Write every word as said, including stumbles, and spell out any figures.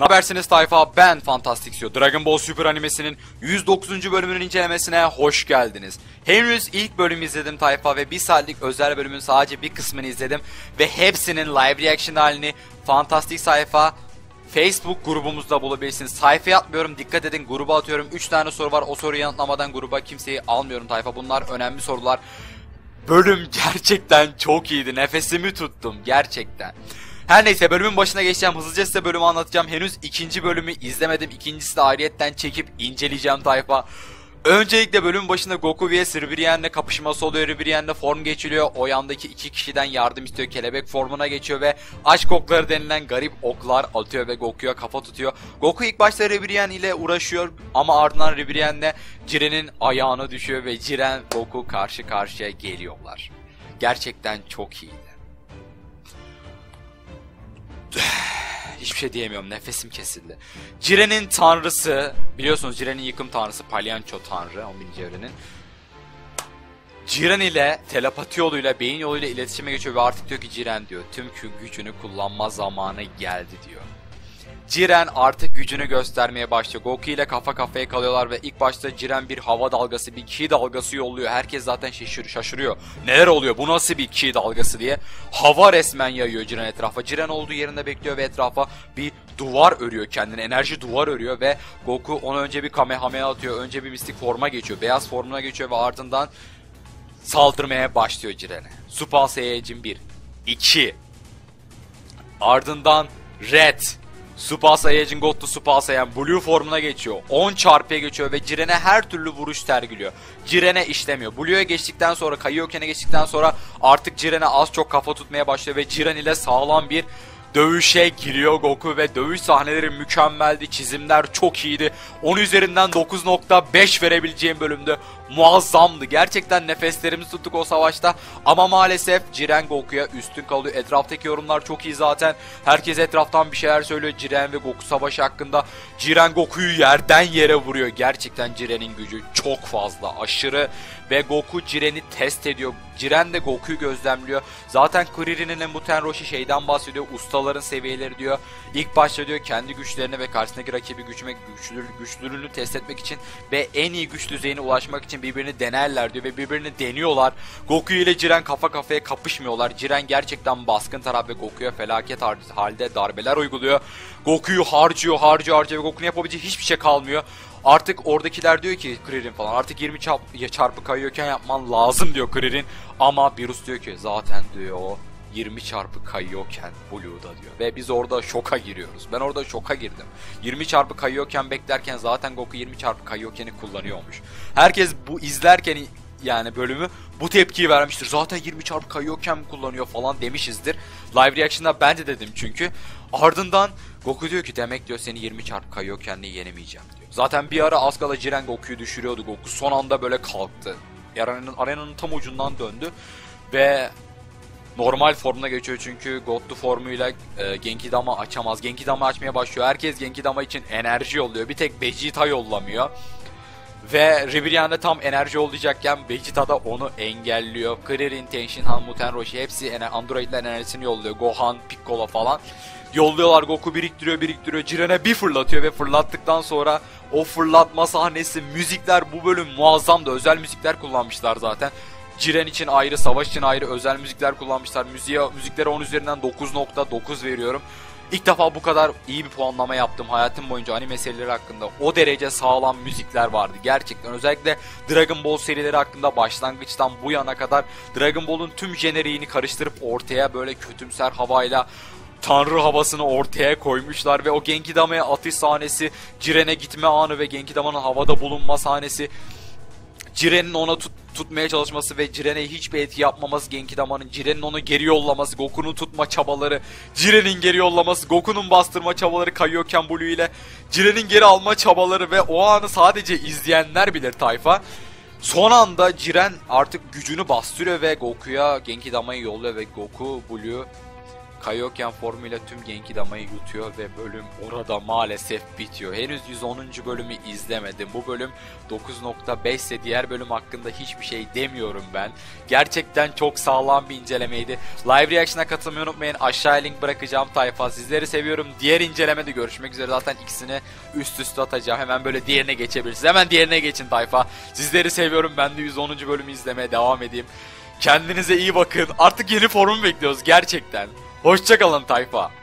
Nabersiniz tayfa, ben Fantastik Ceo. Dragon Ball Super animesinin yüz dokuzuncu bölümünün incelemesine hoş geldiniz. Henüz ilk bölümü izledim tayfa ve bir saatlik özel bölümün sadece bir kısmını izledim. Ve hepsinin live reaction halini Fantastik sayfa Facebook grubumuzda bulabilirsiniz. Sayfaya atmıyorum, dikkat edin, gruba atıyorum. üç tane soru var, o soruyu yanıtlamadan gruba kimseyi almıyorum tayfa. Bunlar önemli sorular. Bölüm gerçekten çok iyiydi, nefesimi tuttum gerçekten. Her neyse, bölümün başına geçeceğim. Hızlıca size bölümü anlatacağım. Henüz ikinci bölümü izlemedim. İkincisi de ayrıyetten çekip inceleyeceğim tayfa. Öncelikle bölümün başında Goku vs Ribrianne kapışması oluyor. Ribrianne form geçiliyor. O yandaki iki kişiden yardım istiyor. Kelebek formuna geçiyor ve aşk okları denilen garip oklar atıyor ve Goku'ya kafa tutuyor. Goku ilk başta Ribrianne ile uğraşıyor ama ardından Ribrianne Jiren'in ayağına düşüyor ve Jiren Goku karşı karşıya geliyorlar. Gerçekten çok iyiydi. Hiçbir şey diyemiyorum, nefesim kesildi. Jiren'in tanrısı, biliyorsunuz Jiren'in yıkım tanrısı Palyanço tanrı, on birinci evrenin. Jiren ile telepati yoluyla, beyin yoluyla iletişime geçiyor ve artık diyor ki Jiren diyor, tüm gücünü kullanma zamanı geldi diyor. Jiren artık gücünü göstermeye başlıyor. Goku ile kafa kafaya kalıyorlar ve ilk başta Jiren bir hava dalgası, bir ki dalgası yolluyor. Herkes zaten şaşır, şaşırıyor. Neler oluyor? Bu nasıl bir ki dalgası diye. Hava resmen yayıyor Jiren etrafa. Jiren olduğu yerinde bekliyor ve etrafa bir duvar örüyor kendine. Enerji duvar örüyor ve Goku onu önce bir kamehameha atıyor. Önce bir mistik forma geçiyor. Beyaz formuna geçiyor ve ardından saldırmaya başlıyor Jiren'e. Super Saiyan bir, iki. Ardından Red. Super Saiyan God'lu Super Saiyan Blue formuna geçiyor. on çarpıya geçiyor ve Jiren'e her türlü vuruş tergiliyor. Jiren'e işlemiyor. Blue'ya geçtikten sonra, Kaioken'e geçtikten sonra artık Jiren'e az çok kafa tutmaya başlıyor ve Jiren ile sağlam bir dövüşe giriyor Goku ve dövüş sahneleri mükemmeldi. Çizimler çok iyiydi. on üzerinden dokuz nokta beş verebileceğim bölümdü. Muazzamdı. Gerçekten nefeslerimizi tuttuk o savaşta. Ama maalesef Jiren Goku'ya üstün kalıyor. Etraftaki yorumlar çok iyi zaten. Herkes etraftan bir şeyler söylüyor Jiren ve Goku savaşı hakkında. Jiren Goku'yu yerden yere vuruyor. Gerçekten Jiren'in gücü çok fazla, aşırı ve Goku Jiren'i test ediyor. Jiren de Goku'yu gözlemliyor. Zaten Krillin'in Muten Roshi şeyden bahsediyor. Ustaların seviyeleri diyor. İlk başta diyor kendi güçlerini ve karşısındaki rakibi güçmek, güçlülüğünü test etmek için ve en iyi güç düzeyine ulaşmak için birbirini denerler diyor ve birbirini deniyorlar. Goku ile Jiren kafa kafaya kapışmıyorlar. Jiren gerçekten baskın taraf ve Goku'ya felaket halde darbeler uyguluyor. Goku'yu harcıyor, harcıyor, harcıyor ve Goku'nun yapabileceği hiçbir şey kalmıyor. Artık oradakiler diyor ki Krillin falan, artık yirmi çarpı Kaioken yapman lazım diyor Krillin. Ama Birus diyor ki zaten diyor o yirmi çarpı Kaioken Blue'da diyor. Ve biz orada şoka giriyoruz. Ben orada şoka girdim. yirmi çarpı Kaioken beklerken zaten Goku yirmi çarpı Kaioken'i kullanıyormuş. Herkes bu izlerken yani bölümü bu tepkiyi vermiştir. Zaten yirmi çarpı Kaioken kullanıyor falan demişizdir. Live reaction'da ben de dedim çünkü. Ardından Goku diyor ki demek diyor seni yirmi çarpı Kaioken'le yenemeyeceğim diyor. Zaten bir ara az kala Jiren Goku'yu düşürüyordu. Goku son anda böyle kalktı. Arenanın, arenanın tam ucundan döndü ve normal formuna geçiyor çünkü Godlu formuyla e, Genkidama açamaz. Genkidama açmaya başlıyor. Herkes Genkidama için enerji yolluyor. Bir tek Vegeta yollamıyor. Ve Ribrianne tam enerji olacakken Vegeta da onu engelliyor. Krillin, Tenshinhan, Muten Roshi hepsi Android'ler enerjisini yolluyor. Gohan, Piccolo falan. Yolluyorlar, Goku biriktiriyor biriktiriyor. Jiren'e bir fırlatıyor ve fırlattıktan sonra o fırlatma sahnesi, müzikler, bu bölüm muazzamdı. Özel müzikler kullanmışlar zaten. Jiren için ayrı, savaş için ayrı özel müzikler kullanmışlar. Müziğe, müziklere on üzerinden dokuz nokta dokuz veriyorum. İlk defa bu kadar iyi bir puanlama yaptım hayatım boyunca anime serileri hakkında. O derece sağlam müzikler vardı gerçekten. Özellikle Dragon Ball serileri hakkında başlangıçtan bu yana kadar Dragon Ball'un tüm jeneriğini karıştırıp ortaya böyle kötümser havayla tanrı havasını ortaya koymuşlar ve o Genkidama'ya atış sahnesi, Jiren'e gitme anı ve Genkidama'nın havada bulunma sahnesi, Jiren'in ona tut tutmaya çalışması ve Jiren'e hiçbir etki yapmaması, Genkidama'nın Jiren'in onu geri yollaması, Goku'nun tutma çabaları, Jiren'in geri yollaması, Goku'nun bastırma çabaları Kaioken Blue ile Jiren'in geri alma çabaları ve o anı sadece izleyenler bilir tayfa. Son anda Jiren artık gücünü bastırıyor ve Goku'ya Genkidama'yı yolluyor ve Goku Blue Kaioken formuyla tüm Genkidama'yı yutuyor ve bölüm orada maalesef bitiyor. Henüz yüz onuncu bölümü izlemedim. Bu bölüm dokuz nokta beş ise diğer bölüm hakkında hiçbir şey demiyorum ben. Gerçekten çok sağlam bir incelemeydi. Live Reaction'a katılmayı unutmayın. Aşağıya link bırakacağım tayfa. Sizleri seviyorum. Diğer incelemede görüşmek üzere. Zaten ikisini üst üste atacağım. Hemen böyle diğerine geçebilirsiniz. Hemen diğerine geçin tayfa. Sizleri seviyorum. Ben de yüz onuncu bölümü izlemeye devam edeyim. Kendinize iyi bakın. Artık yeni formu bekliyoruz gerçekten. Hoşça kalın tayfa.